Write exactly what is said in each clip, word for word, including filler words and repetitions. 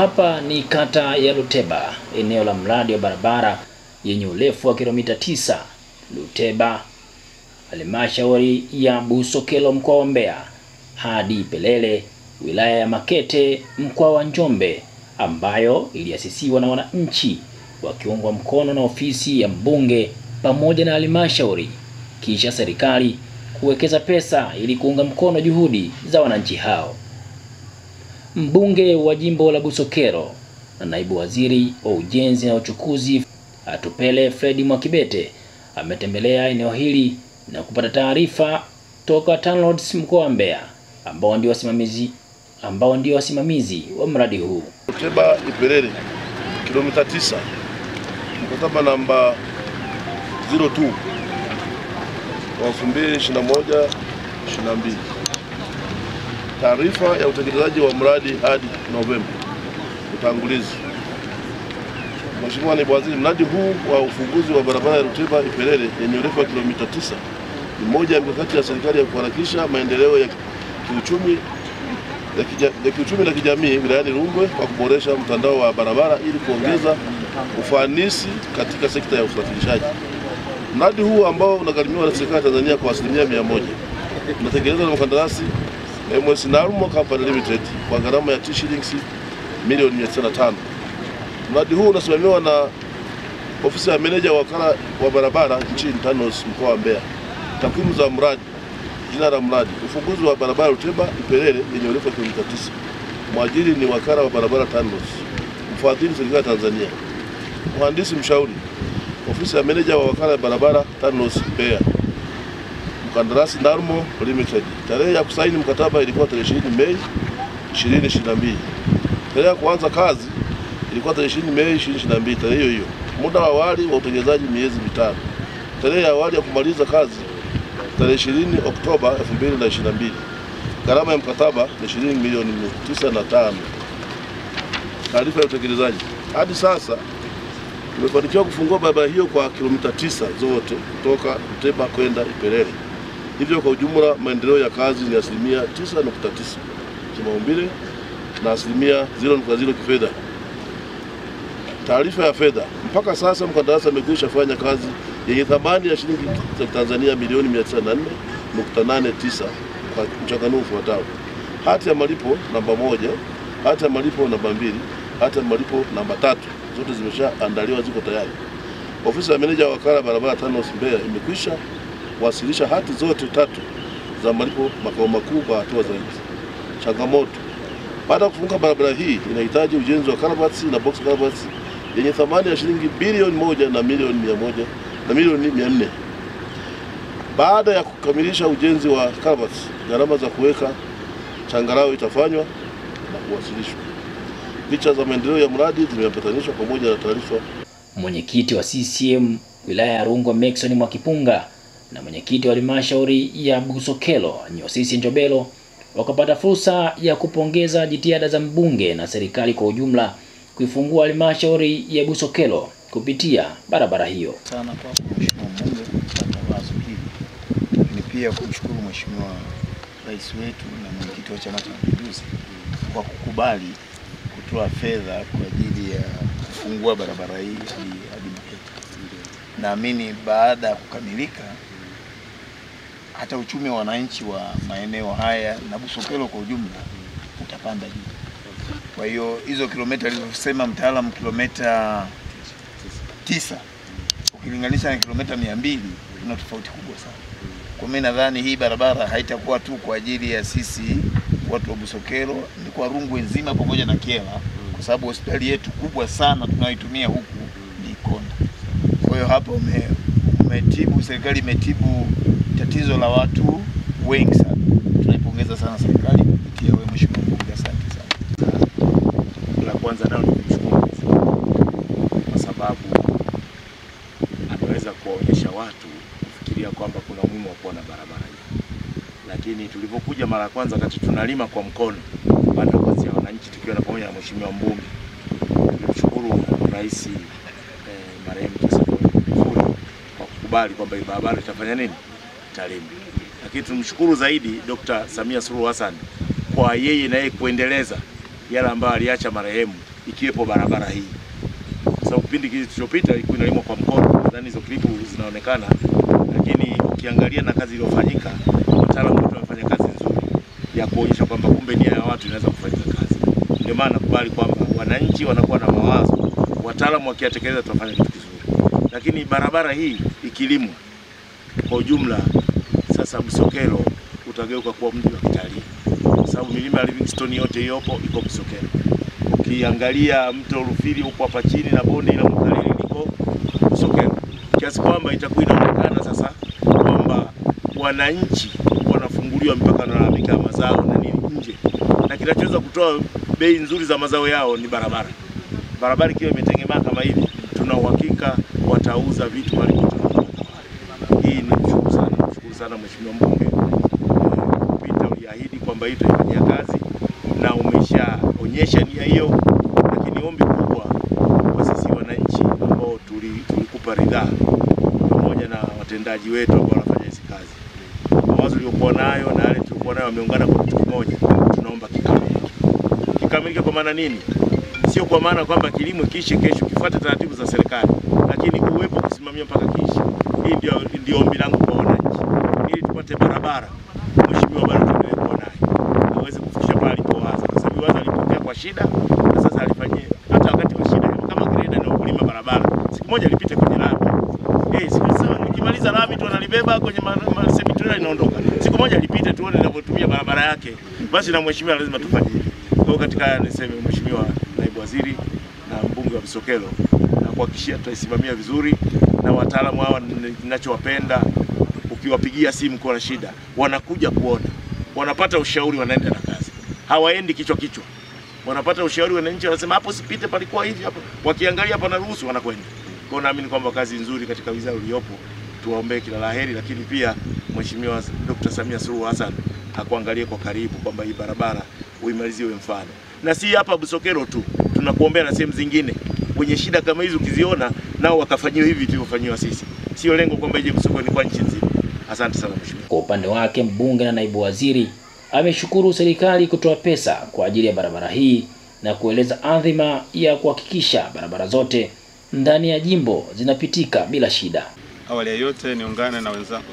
Hapa ni kata ya Luteba, eneo la mradi wa barabara yenye urefu wa kilomita tisa, Luteba, halmashauri ya Busokelo mkoa wa Mbeya, hadi Pelele, wilaya ya Makete mkoa wa Njombe, ambayo iliasisiwa na wananchi wakiungwa mkono na ofisi ya mbunge pamoja na halmashauri, kisha serikali kuwekeza pesa ili kuunga mkono juhudi za wananchi hao. Mbunge wa jimbo la Busokelo na naibu waziri wa ujenzi na uchukuzi Atupele Fredy Mwakibete ametembelea eneo hili na kupata taarifa toka TANROADS mkoa wa Mbeya, ambao ndio wasimamizi ambao ndio wasimamizi wa mradi huu. Luteba-Ipelele kilomita tisa, mkataba namba mbili wa elfu mbili ishirini na moja ishirini na mbili. Taarifa ya utekelezaji wa mradi hadi Novemba. Utangulizi. Mheshimiwa Naibu Waziri, mradi huu wa ufunguzi wa barabara ya Luteba-Ipelele yenye urefu wa kilomita tisa ni moja ya mikakati ya serikali ya kuharakisha maendeleo ya kiuchumi ya, kija, ya kiuchumi na kijamii wilayani Rungwe kwa kuboresha mtandao wa barabara ili kuongeza ufanisi katika sekta ya usafirishaji. Mradi huu ambao unagharimiwa na serikali ya Tanzania kwa asilimia mia moja unatekelezwa na mkandarasi M S Narumo Company Limited kwa gharama ya shilingi milioni mia tano. Mradi huu unasimamiwa na ofisi ya meneja wakala wa barabara nchini Tannos mkoa wa Mbeya. Takwimu za mradi. Jina la mradi: ufunguzi wa barabara Luteba-Ipelele yenye urefu wa kilomita tisa. Mwajiri ni wakala wa barabara Tannos. Mfadhili serikali ya Tanzania. Mhandisi mshauri: ofisi ya meneja wa wakala wa barabara Tannos Mbeya. Mkandarasi Narumo Limited. Tarehe ya kusaini mkataba ilikuwa tarehe ishirini Mei ishirini ishirini na mbili. Tarehe ya kuanza kazi ilikuwa tarehe ishirini Mei ishirini ishirini na mbili tarehe hiyo hiyo. Muda wa awali wa utekelezaji miezi mitano. Tarehe ya awali ya kumaliza kazi tarehe ishirini Oktoba elfu mbili ishirini na mbili. Gharama ya mkataba ni shilingi milioni mia tisa na tano. Taarifa ya utekelezaji. Hadi sasa tumefanikiwa kufungua barabara hiyo kwa kilomita tisa zote kutoka Luteba kwenda Ipelele. Hivyo kwa ujumla maendeleo ya kazi ni asilimia tisa nukta tisa kimaumbile na asilimia zero nukta zero kifedha. Taarifa ya fedha. Mpaka sasa mkandarasi amekwisha fanya kazi yenye thamani ya shilingi za Tanzania milioni mia tisa na nne nukta nane tisa kwa mchanganuo ufuatao: hati ya malipo namba moja, hati ya malipo namba mbili, hati ya malipo namba tatu. Zote zimeshaandaliwa, ziko tayari. Ofisi ya meneja wa wakala barabara Tannos Mbeya imekwisha wasilisha hati zote tatu za malipo makao makuu kwa hatua zaidi. Changamoto: baada ya kufunga barabara hii inahitaji ujenzi wa kalabati na box kalabati yenye thamani ya shilingi bilioni moja na milioni mia moja na milioni mia nne. Baada ya kukamilisha ujenzi wa kalabati, gharama za kuweka changarawe itafanywa na kuwasilishwa. Picha za maendeleo ya mradi zimeambatanishwa pamoja na taarifa. Mwenyekiti wa C C M wilaya ya Rungwe Mexon Mwakipunga na mwenyekiti wa halmashauri ya Busokelo Nyosisi Njobelo wakapata fursa ya kupongeza jitihada za mbunge na serikali kwa ujumla kuifungua halmashauri ya Busokelo kupitia barabara hiyo. Sana kwa mheshimiwa mbunge kwa wazo hili. Ni pia kumshukuru mheshimiwa rais wetu na mwenyekiti wa Chama cha Mapinduzi kwa kukubali kutoa fedha kwa ajili ya kufungua barabara hii hadi Makete. Naamini baada ya kukamilika hata uchumi wa wananchi wa maeneo haya na Busokelo kwa ujumla utapanda juu. Kwa hiyo hizo kilomita alizosema mtaalamu kilomita tisa ukilinganisha na kilomita mia mbili kuna tofauti kubwa sana. Kwa mimi nadhani hii barabara haitakuwa tu kwa ajili ya sisi watu wa Busokelo, ni kwa Rungwe nzima pamoja na Kiela, kwa sababu hospitali yetu kubwa sana tunayoitumia huku ni Ikonda. Kwa hiyo hapo ume, umetibu serikali imetibu tatizo la watu wengi sana. Tunaipongeza sana serikali kupitia wewe mheshimiwa mbunge, asante sana. La kwanza nao ni kumshukuru kwa sababu ameweza kuonyesha watu kufikiria kwamba kuna umuhimu wa kuwa na barabara hii. Lakini tulipokuja mara kwanza wakati tunalima kwa mkono baada ya kuanzia wananchi tukiwa na pamoja na mheshimiwa mbunge, tunashukuru rais eh, marehemu kwa kukubali kwamba barabara itafanya nini talimu. Lakini tunamshukuru zaidi Daktari Samia Suluhu Hassan kwa yeye na yeye kuendeleza yale ambayo aliacha marehemu. ikiwepo barabara hii. Sasa kipindi kilichopita ilikuwa inalimwa kwa mkono, nadhani hizo klipu zinaonekana, lakini ukiangalia na kazi iliyofanyika, wataalamu wote wamefanya kazi nzuri ya kuonyesha kwamba kumbe nia ya watu inaweza kufanyika kazi. Ndio maana kubali kwamba wananchi wanakuwa na mawazo, wataalamu wakiatekeleza tutafanya kitu kizuri. Lakini barabara hii ikilimwa kwa ujumla, sasa Busokelo utageuka kuwa mji wa kitalii. Sababu milima ya Livingstone yote yopo iko Busokelo. Ukiangalia mto Rufiri huko hapa chini na bonde la Mkalili liko Busokelo. Kiasi kwamba itakuwa inaonekana sasa kwamba wananchi wanafunguliwa mpaka wanalalamika mazao na nini nje. Na kinachoweza kutoa bei nzuri za mazao yao ni barabara. Barabara hiyo imetengemea kama hivi, tuna uhakika watauza vitu walivyo. Hii ni shukuru sana, shukuru sana mheshimiwa mbunge. Ahidi kwamba hii itafanyia kazi na umeshaonyesha nia hiyo, lakini ombi kubwa kwa sisi wananchi ambao tulikupa ridhaa pamoja na watendaji wetu ambao wanafanya hizo kazi, mawazo yaliokuwa nayo na yale tulikuwa nayo wameungana kwa kitu kimoja, tunaomba kikamilike. Kikamilike kwa maana nini? Sio kwa maana kwamba kilimo kiishe kesho, kifuate taratibu za serikali, lakini uwepo kusimamia mpaka kiishe. Hii ndio ndio ombi langu kwa wananchi, ili tupate barabara mheshimiwa bado shida, na sasa alifanyia hata wakati wa shida kama greda na kulima barabara. Siku moja alipita kwenye lami. Eh, hey, siku sawa nikimaliza lami tu analibeba kwenye semi-trailer inaondoka. Siku moja alipita tuone anavyotumia barabara yake. Basi na mheshimiwa lazima tufanye hili. Kwa katika niseme mheshimiwa naibu waziri na mbunge wa Busokelo, na kuhakikishia tutaisimamia vizuri, na wataalamu hawa ninachowapenda ukiwapigia simu kwa shida, wanakuja kuona. Wanapata ushauri, wanaenda na kazi. Hawaendi kichwa kichwa. Wanapata ushauri, wananchi wanasema hapo sipite palikuwa hivi, hapo wakiangalia hapa na ruhusa wanakwenda. Kwa naamini kwamba kazi nzuri katika wizara uliopo, tuwaombe kila laheri, lakini pia mheshimiwa Daktari Samia Suluhu Hassan akuangalie kwa karibu kwamba hii barabara uimalizie uwe mfano. Na si hapa Busokelo tu, tunakuombea na sehemu zingine wenye shida kama hizo ukiziona nao wakafanyiwa hivi tulivyofanywa sisi. Sio lengo kwamba ije Busokelo ni kwa nchi nzima. Asante sana mheshimiwa. Kwa upande wake mbunge na naibu waziri ameshukuru serikali kutoa pesa kwa ajili ya barabara hii na kueleza adhima ya kuhakikisha barabara zote ndani ya jimbo zinapitika bila shida. Awali ya yote niungane na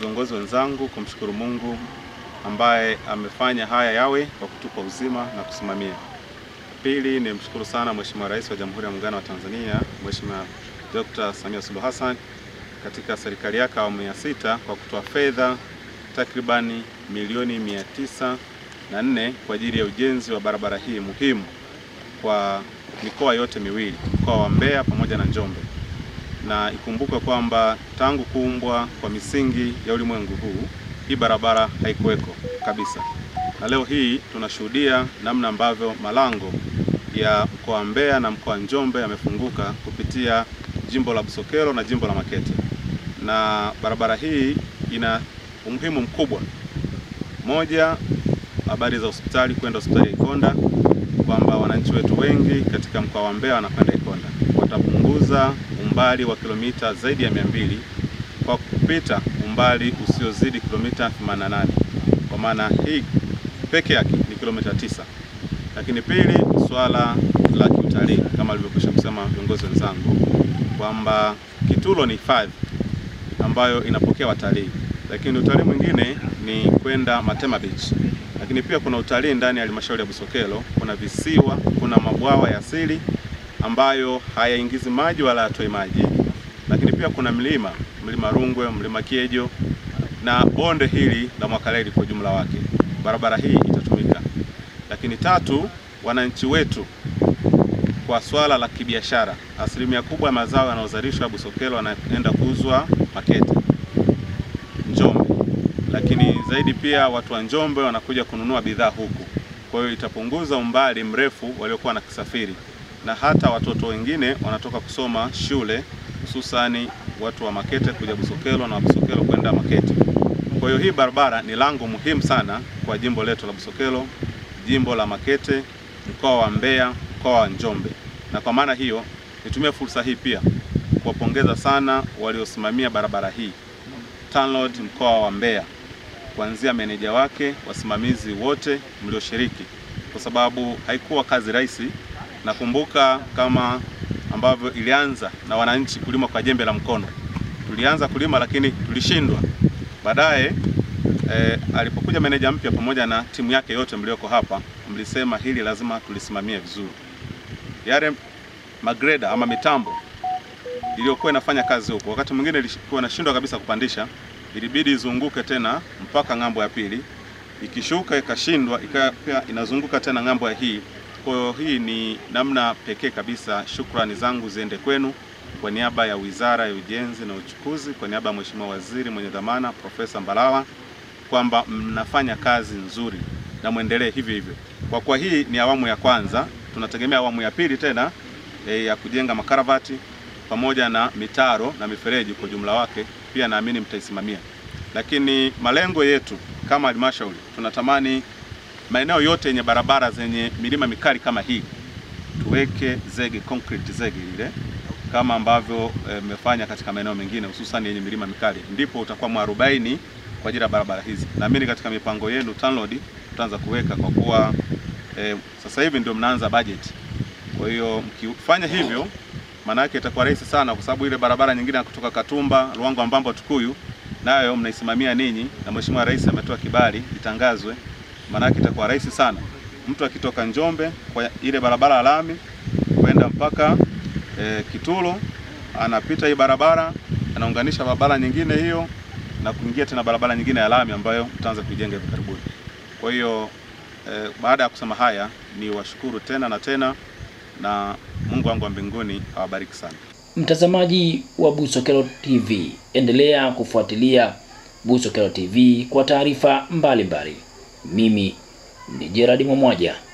viongozi wenzangu kumshukuru Mungu ambaye amefanya haya yawe kwa kutupa uzima na kusimamia. Pili ni mshukuru sana mheshimiwa Rais wa Jamhuri ya Muungano wa Tanzania, mheshimiwa Daktari Samia Suluhu Hassan katika serikali yake awamu ya sita kwa kutoa fedha takribani milioni mia tisa na nne kwa ajili ya ujenzi wa barabara hii muhimu kwa mikoa yote miwili, mkoa wa Mbeya pamoja na Njombe. Na ikumbuka kwamba tangu kuumbwa kwa misingi ya ulimwengu huu, hii barabara haikuweko kabisa. Na leo hii tunashuhudia namna ambavyo malango ya mkoa wa Mbeya na mkoa wa Njombe yamefunguka kupitia jimbo la Busokelo na jimbo la Makete. Na barabara hii ina umuhimu mkubwa. Moja, habari za hospitali, kwenda hospitali ya Ikonda, kwamba wananchi wetu wengi katika mkoa wa Mbeya wanakwenda Ikonda. Watapunguza umbali wa kilomita zaidi ya mia mbili kwa kupita umbali usiozidi kilomita themanini na nane. Kwa maana hii peke yake ni kilomita tisa. Lakini pili, swala la kiutalii kama alivyokwisha kusema viongozi wenzangu kwamba Kitulo ni hifadhi ambayo inapokea watalii. Lakini utalii mwingine ni kwenda Matema Beach. Lakini pia kuna utalii ndani ya halmashauri ya Busokelo, kuna visiwa, kuna mabwawa ya asili ambayo hayaingizi maji wala hatoi maji. Lakini pia kuna milima, mlima Rungwe, mlima Kiego na bonde hili la Mwakaleli kwa jumla wake. Barabara hii itatumika. Lakini tatu, wananchi wetu kwa swala la kibiashara, asilimia kubwa ya mazao yanayozalishwa Busokelo yanaenda kuuzwa Makete, Njombe. Lakini zaidi pia watu wa Njombe wanakuja kununua bidhaa huku. Kwa hiyo itapunguza umbali mrefu waliokuwa na kisafiri. Na hata watoto wengine wanatoka kusoma shule, hususani watu wa Makete kuja Busokelo na Busokelo kwenda Makete. Kwa hiyo hii barabara ni lango muhimu sana kwa jimbo letu la Busokelo, jimbo la Makete, mkoa wa Mbeya, mkoa wa Njombe. Na kwa maana hiyo nitumie fursa hii pia kuwapongeza sana waliosimamia barabara hii. TANROADS mkoa wa Mbeya, kuanzia meneja wake, wasimamizi wote mlioshiriki, kwa sababu haikuwa kazi rahisi Nakumbuka kama ambavyo ilianza na wananchi kulima kwa jembe la mkono. Tulianza kulima lakini tulishindwa. Baadaye eh, alipokuja meneja mpya pamoja na timu yake yote mlioko hapa, mlisema hili lazima tulisimamie vizuri. Yale magreda ama mitambo iliyokuwa inafanya kazi huko, wakati mwingine ilikuwa inashindwa kabisa kupandisha, ilibidi izunguke tena mpaka ngambo ya pili. Ikishuka ikashindwa, ikapia inazunguka tena ngambo ya hii. Kwa hii ni namna pekee kabisa. Shukrani zangu ziende kwenu kwa niaba ya Wizara ya Ujenzi na Uchukuzi, kwa niaba ya Mheshimiwa Waziri mwenye dhamana Profesa Mbarawa, kwamba mnafanya kazi nzuri na muendelee hivi hivyo. Kwa kwa hii ni awamu ya kwanza, tunategemea awamu ya pili tena e, ya kujenga makaravati pamoja na mitaro na mifereji kwa jumla wake, pia naamini mtaisimamia. Lakini malengo yetu kama halmashauri, tunatamani maeneo yote yenye barabara zenye milima mikali kama hii tuweke zege, concrete zege ile kama ambavyo mmefanya e, katika maeneo mengine hususan yenye milima mikali, ndipo utakuwa mwarobaini kwa ajili ya barabara hizi. Naamini katika mipango yenu TANROADS tutaanza kuweka, kwa kuwa e, sasa hivi ndio mnaanza budget. Kwa hiyo mkifanya hivyo maana yake itakuwa rahisi sana, kwa sababu ile barabara nyingine kutoka Katumba, Luango ambambo Tukuyu, nayo mnaisimamia ninyi na Mheshimiwa Rais ametoa kibali itangazwe. Maana yake itakuwa rahisi sana mtu akitoka Njombe kwa ile barabara alami kwenda mpaka e, Kitulo, anapita hii barabara, anaunganisha barabara nyingine hiyo na kuingia tena barabara nyingine ya alami ambayo mtaanza kujenga hivi karibuni. Kwa hiyo e, baada ya kusema haya, ni washukuru tena na tena, na Mungu wangu wa mbinguni awabariki sana. Mtazamaji wa Busokelo T V, endelea kufuatilia Busokelo T V kwa taarifa mbalimbali. Mimi ni Gerard Mwamoja.